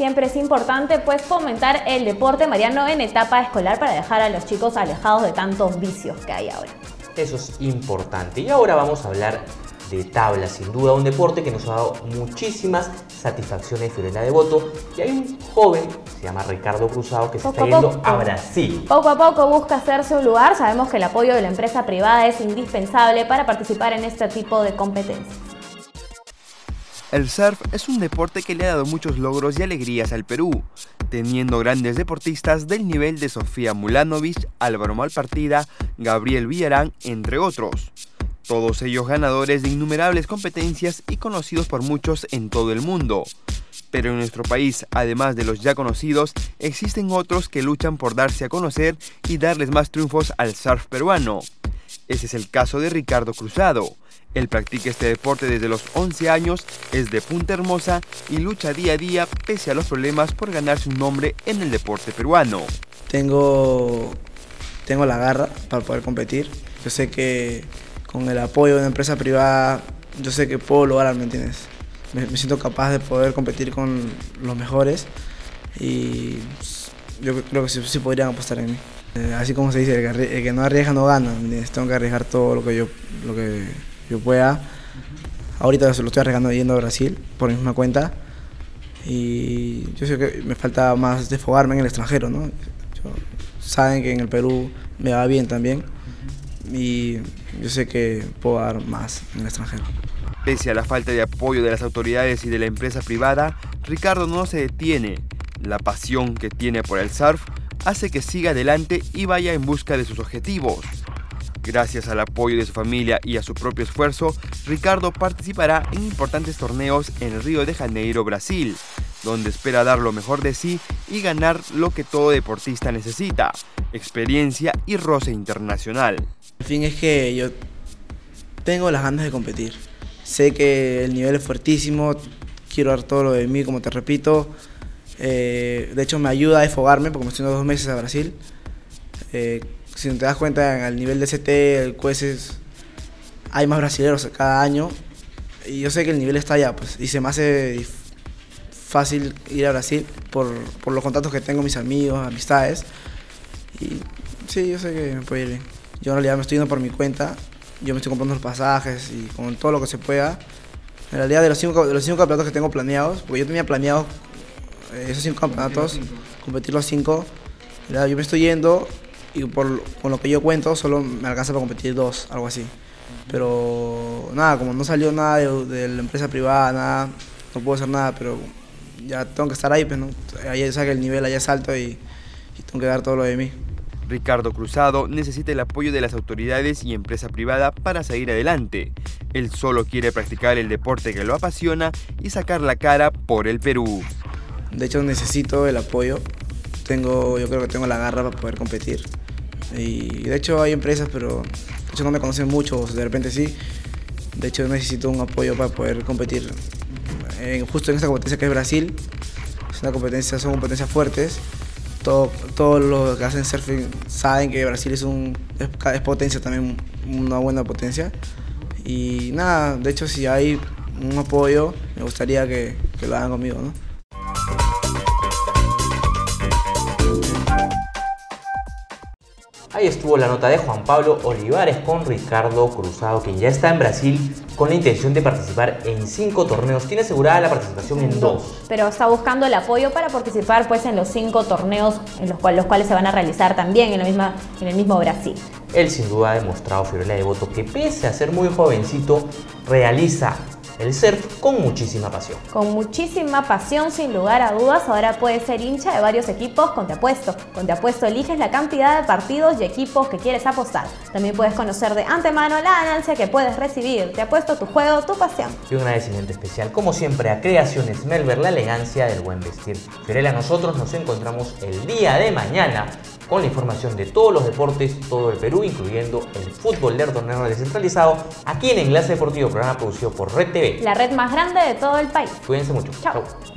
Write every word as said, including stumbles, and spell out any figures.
Siempre es importante pues fomentar el deporte, Mariano, en etapa escolar para dejar a los chicos alejados de tantos vicios que hay ahora. Eso es importante. Y ahora vamos a hablar de tabla, sin duda un deporte que nos ha dado muchísimas satisfacciones, Fiorella de Voto. Y hay un joven, se llama Ricardo Cruzado, que se está yendo a Brasil. Poco a poco busca hacerse un lugar. Sabemos que el apoyo de la empresa privada es indispensable para participar en este tipo de competencias. El surf es un deporte que le ha dado muchos logros y alegrías al Perú, teniendo grandes deportistas del nivel de Sofía Mulanovich, Álvaro Malpartida, Gabriel Villarán, entre otros. Todos ellos ganadores de innumerables competencias y conocidos por muchos en todo el mundo. Pero en nuestro país, además de los ya conocidos, existen otros que luchan por darse a conocer y darles más triunfos al surf peruano. Ese es el caso de Ricardo Cruzado. Él practica este deporte desde los once años, es de Punta Hermosa y lucha día a día pese a los problemas por ganarse un nombre en el deporte peruano. Tengo, tengo la garra para poder competir. Yo sé que con el apoyo de una empresa privada, yo sé que puedo lograr, ¿me entiendes? Me, me siento capaz de poder competir con los mejores y yo creo que sí, sí podrían apostar en mí. Eh, así como se dice, el que, el que no arriesga no gana, ¿me entiendes? Tengo que arriesgar todo lo que yo, lo que yo pueda. Uh-huh. Ahorita lo estoy arriesgando yendo a Brasil por mi misma cuenta y yo sé que me falta más desfogarme en el extranjero, ¿no? Yo, saben que en el Perú me va bien también. Y yo sé que puedo dar más en el extranjero. Pese a la falta de apoyo de las autoridades y de la empresa privada, Ricardo no se detiene. La pasión que tiene por el surf hace que siga adelante y vaya en busca de sus objetivos. Gracias al apoyo de su familia y a su propio esfuerzo, Ricardo participará en importantes torneos en Río de Janeiro, Brasil, donde espera dar lo mejor de sí y ganar lo que todo deportista necesita: experiencia y roce internacional. El fin es que yo tengo las ganas de competir. Sé que el nivel es fuertísimo, quiero dar todo lo de mí, como te repito. Eh, de hecho, me ayuda a desfogarme porque me estoy yendo dos meses a Brasil. Eh, si no te das cuenta, al nivel de C T, el Q S, hay más brasileños cada año. Y yo sé que el nivel está allá, pues, y se me hace fácil ir a Brasil por, por los contactos que tengo, mis amigos, amistades. Y sí, yo sé que me puede ir bien. Yo en realidad me estoy yendo por mi cuenta, yo me estoy comprando los pasajes y con todo lo que se pueda. En realidad de los cinco, de los cinco campeonatos que tengo planeados, porque yo tenía planeado esos cinco campeonatos, competir los cinco, yo me estoy yendo y por, con lo que yo cuento solo me alcanza para competir dos, algo así. Pero nada, como no salió nada de, de la empresa privada, nada, no puedo hacer nada, pero ya tengo que estar ahí, pues, ¿no? Allá saqué el nivel, allá es alto y, y tengo que dar todo lo de mí. Ricardo Cruzado necesita el apoyo de las autoridades y empresa privada para seguir adelante. Él solo quiere practicar el deporte que lo apasiona y sacar la cara por el Perú. De hecho, necesito el apoyo. Tengo, yo creo que tengo la garra para poder competir. Y de hecho hay empresas, pero de hecho no me conocen mucho, de repente sí. De hecho necesito un apoyo para poder competir en, justo en esta competencia que es Brasil. Es una competencia, son competencias fuertes. Todo, todos los que hacen surfing saben que Brasil es, un, es, es potencia también, una buena potencia. Y nada, de hecho si hay un apoyo, me gustaría que, que lo hagan conmigo, ¿no? Ahí estuvo la nota de Juan Pablo Olivares con Ricardo Cruzado, quien ya está en Brasil con la intención de participar en cinco torneos. Tiene asegurada la participación en dos. Pero está buscando el apoyo para participar pues, en los cinco torneos, en los, cual, los cuales se van a realizar también en, la misma, en el mismo Brasil. Él sin duda ha demostrado, Fiorella de Voto, que pese a ser muy jovencito, realiza el surf con muchísima pasión. Con muchísima pasión, sin lugar a dudas. Ahora puedes ser hincha de varios equipos con Te Apuesto. Con Te Apuesto eliges la cantidad de partidos y equipos que quieres apostar. También puedes conocer de antemano la ganancia que puedes recibir. Te Apuesto tu juego, tu pasión. Y un agradecimiento especial, como siempre, a Creaciones Melver, la elegancia del buen vestir. Fiorella, nosotros nos encontramos el día de mañana con la información de todos los deportes, todo el Perú, incluyendo el fútbol del torneo descentralizado, aquí en Enlace Deportivo, programa producido por Red T V. La red más grande de todo el país. Cuídense mucho. Chao. Chao.